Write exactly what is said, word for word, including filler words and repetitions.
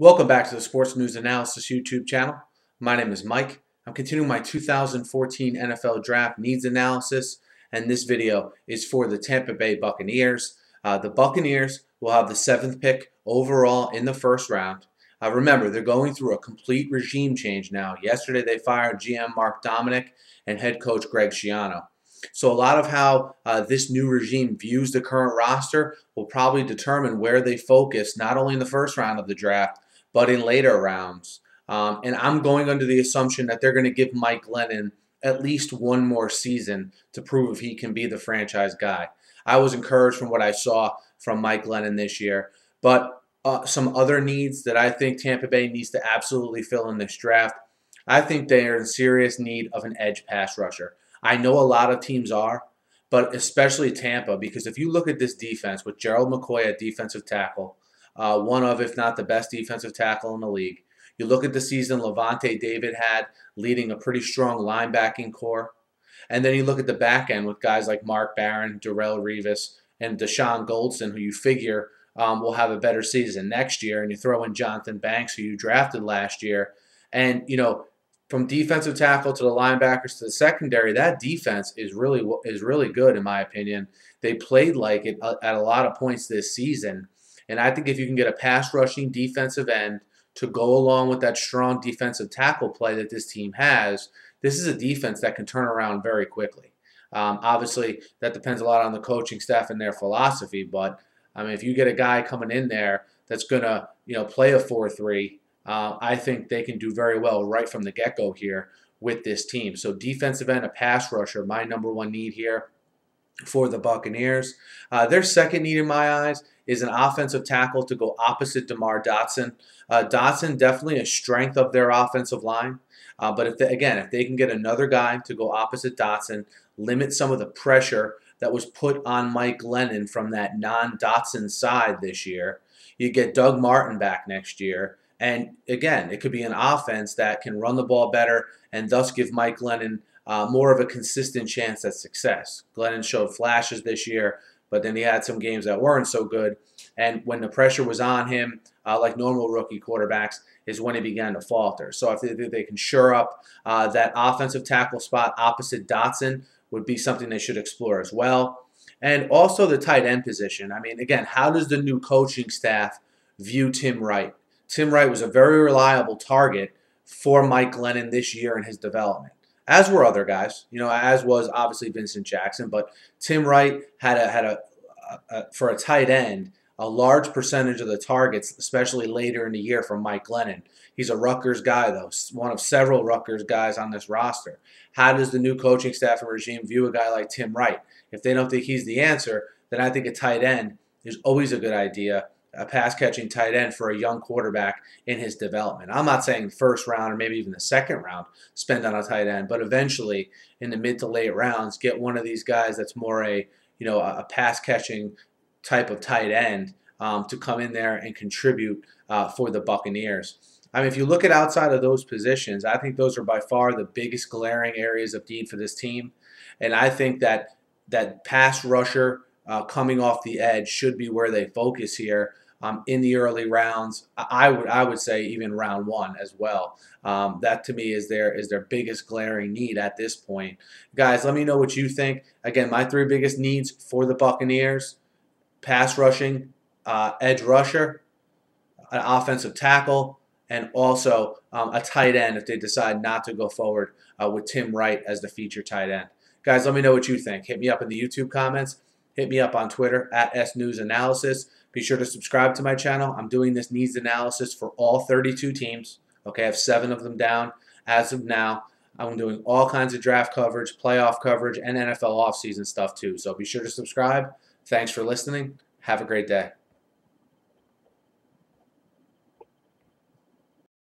Welcome back to the Sports News Analysis YouTube channel. My name is Mike. I'm continuing my two thousand fourteen N F L Draft Needs Analysis, and this video is for the Tampa Bay Buccaneers. Uh, the Buccaneers will have the seventh pick overall in the first round. Uh, remember, they're going through a complete regime change now. Yesterday they fired G M Mark Dominic and head coach Greg Schiano. So a lot of how uh, this new regime views the current roster will probably determine where they focus, not only in the first round of the draft, but in later rounds. Um, and I'm going under the assumption that they're going to give Mike Glennon at least one more season to prove if he can be the franchise guy. I was encouraged from what I saw from Mike Glennon this year. But uh, some other needs that I think Tampa Bay needs to absolutely fill in this draft, I think they are in serious need of an edge pass rusher. I know a lot of teams are, but especially Tampa, because if you look at this defense with Gerald McCoy at defensive tackle, uh, one of, if not the best defensive tackle in the league. You look at the season Levante David had, leading a pretty strong linebacking core. And then you look at the back end with guys like Mark Barron, Darrelle Revis, and Deshaun Goldson, who you figure um, will have a better season next year. And you throw in Jonathan Banks, who you drafted last year. And, you know, from defensive tackle to the linebackers to the secondary, that defense is really is really good, in my opinion. They played like it at a lot of points this season. And I think if you can get a pass-rushing defensive end to go along with that strong defensive tackle play that this team has, this is a defense that can turn around very quickly. Um, obviously, that depends a lot on the coaching staff and their philosophy. But, I mean, if you get a guy coming in there that's going to, you know, play a four three, Uh, I think they can do very well right from the get-go here with this team. So defensive end, a pass rusher, my number one need here for the Buccaneers. Uh, their second need in my eyes is an offensive tackle to go opposite DeMar Dotson. Uh, Dotson definitely a strength of their offensive line. Uh, but if they, again, if they can get another guy to go opposite Dotson, limit some of the pressure that was put on Mike Glennon from that non-Dotson side this year, you get Doug Martin back next year. And again, it could be an offense that can run the ball better and thus give Mike Glennon uh, more of a consistent chance at success. Glennon showed flashes this year, but then he had some games that weren't so good. And when the pressure was on him, uh, like normal rookie quarterbacks, is when he began to falter. So if they, they can shore up uh, that offensive tackle spot opposite Dotson, would be something they should explore as well. And also the tight end position. I mean, again, how does the new coaching staff view Tim Wright? Tim Wright was a very reliable target for Mike Glennon this year in his development, as were other guys, you know, as was obviously Vincent Jackson. But Tim Wright had a, had a, a for a tight end, a large percentage of the targets, especially later in the year from Mike Glennon. He's a Rutgers guy, though, one of several Rutgers guys on this roster. How does the new coaching staff and regime view a guy like Tim Wright? If they don't think he's the answer, then I think a tight end is always a good idea, a pass-catching tight end for a young quarterback in his development. I'm not saying first round or maybe even the second round spend on a tight end, but eventually in the mid to late rounds, get one of these guys that's more a, you know, a pass-catching type of tight end um, to come in there and contribute uh, for the Buccaneers. I mean, if you look at outside of those positions, I think those are by far the biggest glaring areas of need for this team. And I think that that pass rusher Uh, coming off the edge should be where they focus here um, in the early rounds. I would I would say even round one as well. Um, that to me is their is their biggest glaring need at this point. Guys, let me know what you think. Again, my three biggest needs for the Buccaneers: pass rushing, uh, edge rusher, an offensive tackle, and also um, a tight end if they decide not to go forward uh, with Tim Wright as the feature tight end. Guys, let me know what you think. Hit me up in the YouTube comments. Hit me up on Twitter at S News Analysis. Be sure to subscribe to my channel. I'm doing this needs analysis for all thirty-two teams. Okay, I have seven of them down as of now. I'm doing all kinds of draft coverage, playoff coverage, and N F L offseason stuff too. So be sure to subscribe. Thanks for listening. Have a great day.